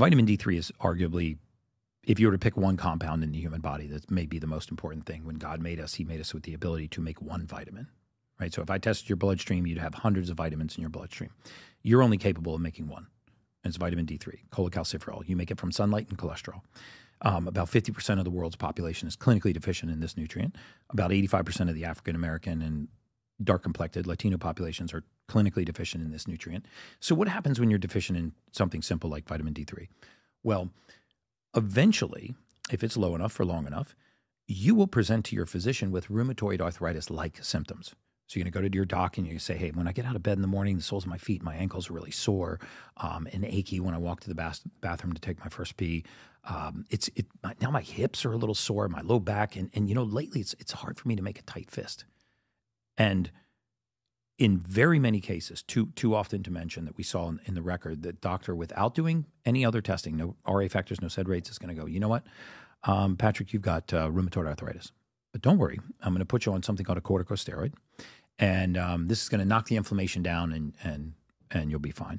Vitamin D3 is arguably, if you were to pick one compound in the human body, that may be the most important thing. When God made us, he made us with the ability to make one vitamin, right? So if I tested your bloodstream, you'd have hundreds of vitamins in your bloodstream. You're only capable of making one. And it's vitamin D3, cholecalciferol. You make it from sunlight and cholesterol. About 50% of the world's population is clinically deficient in this nutrient. About 85% of the African-American and dark-complected Latino populations are clinically deficient in this nutrient. So what happens when you're deficient in something simple like vitamin D3? Well, eventually, if it's low enough for long enough, you will present to your physician with rheumatoid arthritis-like symptoms. So you're going to go to your doc and you say, hey, when I get out of bed in the morning, the soles of my feet, my ankles are really sore and achy when I walk to the bathroom to take my first pee. Now my hips are a little sore, my low back, and you know, lately it's hard for me to make a tight fist. And in very many cases, too often to mention that we saw in the record, that doctor, without doing any other testing, no RA factors, no SED rates, is going to go, you know what, Patrick, you've got rheumatoid arthritis. But don't worry, I'm going to put you on something called a corticosteroid. And this is going to knock the inflammation down and you'll be fine.